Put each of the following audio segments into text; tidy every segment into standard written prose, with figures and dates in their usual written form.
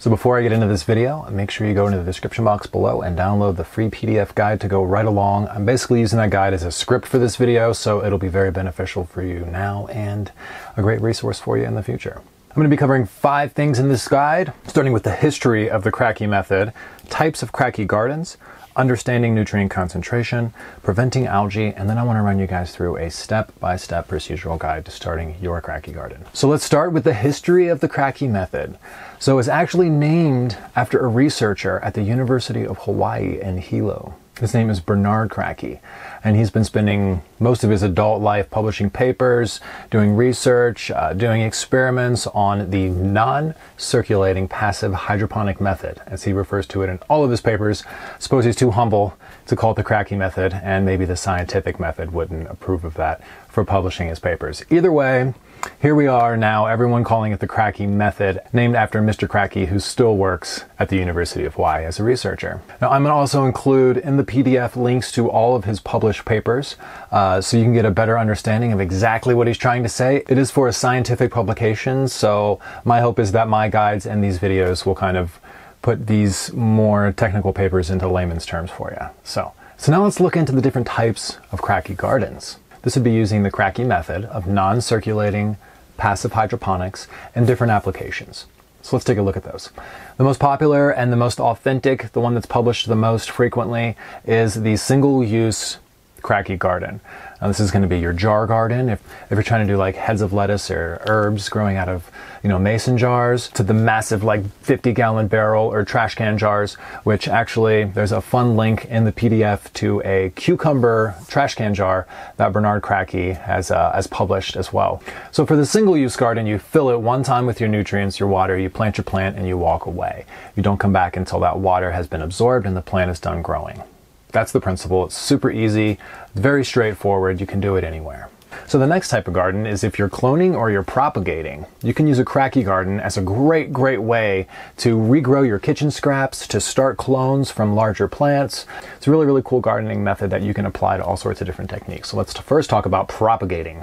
So before I get into this video, make sure you go into the description box below and download the free PDF guide to go right along. I'm basically using that guide as a script for this video, so it'll be very beneficial for you now and a great resource for you in the future. I'm going to be covering 5 things in this guide, starting with the history of the Kratky method, types of Kratky gardens, understanding nutrient concentration, preventing algae, and then I want to run you guys through a step-by-step procedural guide to starting your Kratky garden. So let's start with the history of the Kratky method. So it's actually named after a researcher at the University of Hawaii in Hilo. His name is Bernard Kratky, and he's been spending most of his adult life publishing papers, doing research, doing experiments on the non-circulating passive hydroponic method, as he refers to it in all of his papers. Suppose he's too humble to call it the Kratky method, and maybe the scientific method wouldn't approve of that for publishing his papers. Either way, here we are now, everyone calling it the Kratky method, named after Mr. Kratky, who still works at the University of Hawaii as a researcher. Now, I'm going to also include in the PDF links to all of his published papers, so you can get a better understanding of exactly what he's trying to say. It is for a scientific publication, so my hope is that my guides and these videos will kind of put these more technical papers into layman's terms for you. So now let's look into the different types of Kratky gardens. This would be using the Kratky method of non-circulating passive hydroponics and different applications. So let's take a look at those. The most popular and the most authentic, the one that's published the most frequently, is the single-use Kratky garden. Now, this is going to be your jar garden. If you're trying to do like heads of lettuce or herbs growing out of, you know, mason jars, to the massive like 50-gallon barrel or trash can jars, which actually there's a fun link in the PDF to a cucumber trash can jar that Bernard Kratky has published as well. So for the single-use garden, you fill it one time with your nutrients, your water, you plant your plant, and you walk away. You don't come back until that water has been absorbed and the plant is done growing. That's the principle. It's super easy, very straightforward. You can do it anywhere. So the next type of garden is if you're cloning or you're propagating. You can use a Kratky garden as a great, great way to regrow your kitchen scraps, to start clones from larger plants. It's a really, really cool gardening method that you can apply to all sorts of different techniques. So let's first talk about propagating.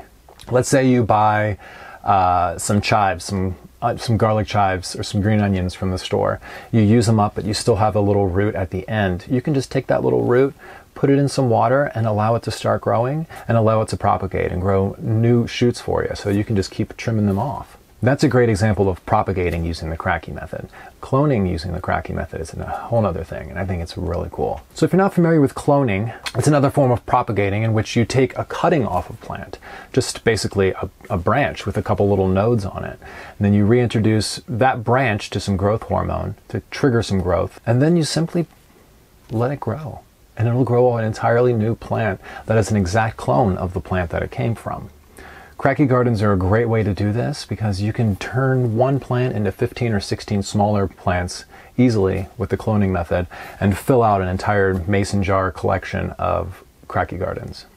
Let's say you buy some chives, some garlic chives or some green onions from the store. You use them up, but you still have a little root at the end. You can just take that little root, put it in some water, and allow it to start growing and allow it to propagate and grow new shoots for you. So you can just keep trimming them off. That's a great example of propagating using the Kratky method. Cloning using the Kratky method is a whole other thing, and I think it's really cool. So if you're not familiar with cloning, it's another form of propagating in which you take a cutting off of plant, just basically a branch with a couple little nodes on it. And then you reintroduce that branch to some growth hormone to trigger some growth, and then you simply let it grow. And it'll grow an entirely new plant that is an exact clone of the plant that it came from. Kratky gardens are a great way to do this because you can turn one plant into 15 or 16 smaller plants easily with the cloning method and fill out an entire mason jar collection of Kratky gardens.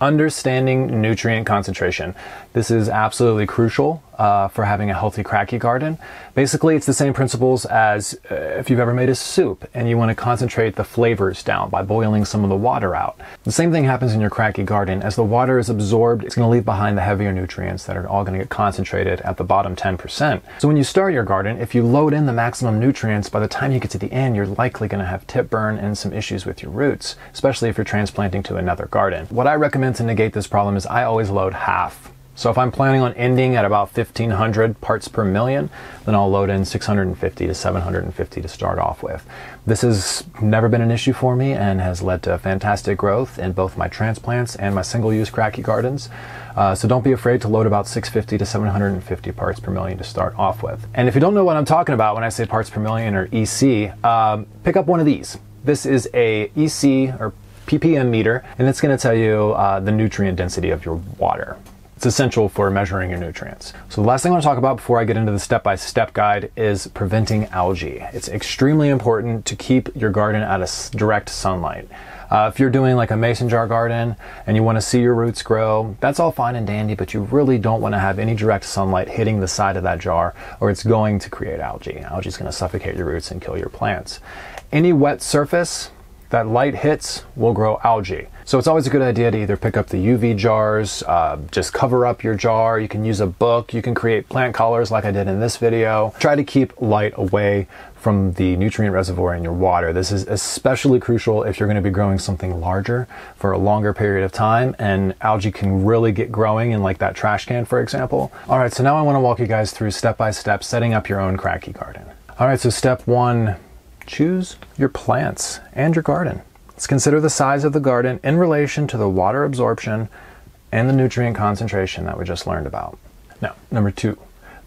Understanding nutrient concentration. This is absolutely crucial for having a healthy Kratky garden. Basically, it's the same principles as if you've ever made a soup and you want to concentrate the flavors down by boiling some of the water out. The same thing happens in your Kratky garden. As the water is absorbed, it's going to leave behind the heavier nutrients that are all going to get concentrated at the bottom 10%. So when you start your garden, if you load in the maximum nutrients, by the time you get to the end, you're likely going to have tip burn and some issues with your roots, especially if you're transplanting to another garden. What I recommend to negate this problem is I always load half. So if I'm planning on ending at about 1500 parts per million, then I'll load in 650 to 750 to start off with. This has never been an issue for me and has led to fantastic growth in both my transplants and my single-use Kratky gardens. So don't be afraid to load about 650 to 750 parts per million to start off with. And if you don't know what I'm talking about when I say parts per million or EC, pick up one of these. This is a EC or ppm meter, and it's going to tell you the nutrient density of your water. It's essential for measuring your nutrients. So the last thing I want to talk about before I get into the step-by-step guide is preventing algae. It's extremely important to keep your garden out of direct sunlight. If you're doing like a mason jar garden and you want to see your roots grow, that's all fine and dandy, but you really don't want to have any direct sunlight hitting the side of that jar, or it's going to create algae. Algae is going to suffocate your roots and kill your plants. Any wet surface that light hits will grow algae. So it's always a good idea to either pick up the UV jars, just cover up your jar. You can use a book. You can create plant collars like I did in this video. Try to keep light away from the nutrient reservoir in your water. This is especially crucial if you're going to be growing something larger for a longer period of time, and algae can really get growing in like that trash can, for example. All right, so now I want to walk you guys through step-by-step setting up your own Kratky garden. All right, so step one, choose your plants and your garden. Let's consider the size of the garden in relation to the water absorption and the nutrient concentration that we just learned about. Now, number two,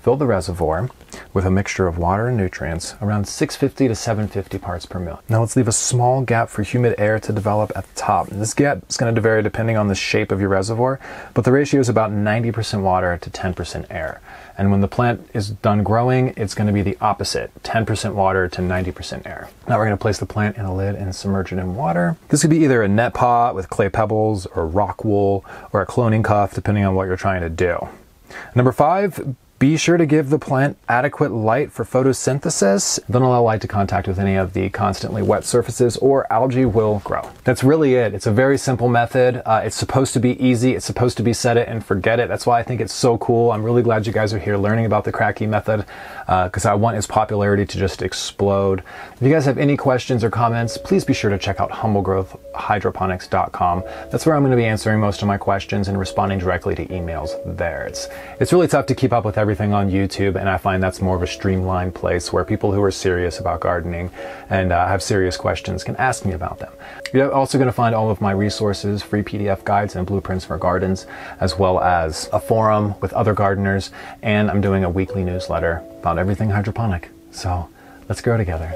fill the reservoir with a mixture of water and nutrients around 650 to 750 parts per mil. Now let's leave a small gap for humid air to develop at the top. And this gap is going to vary depending on the shape of your reservoir, but the ratio is about 90% water to 10% air. And when the plant is done growing, it's going to be the opposite, 10% water to 90% air. Now we're going to place the plant in a lid and submerge it in water. This could be either a net pot with clay pebbles or rock wool or a cloning cuff, depending on what you're trying to do. Number five, be sure to give the plant adequate light for photosynthesis. Don't allow light to contact with any of the constantly wet surfaces or algae will grow. That's really it. It's a very simple method. It's supposed to be easy. It's supposed to be set it and forget it. That's why I think it's so cool. I'm really glad you guys are here learning about the Kratky method because I want its popularity to just explode. If you guys have any questions or comments, please be sure to check out humblegrowthhydroponics.com. That's where I'm going to be answering most of my questions and responding directly to emails there. It's really tough to keep up with everything on YouTube, and I find that's more of a streamlined place where people who are serious about gardening and have serious questions can ask me about them. You're also going to find all of my resources, free PDF guides and blueprints for gardens, as well as a forum with other gardeners, and I'm doing a weekly newsletter about everything hydroponic. So let's grow together.